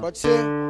Pode ser?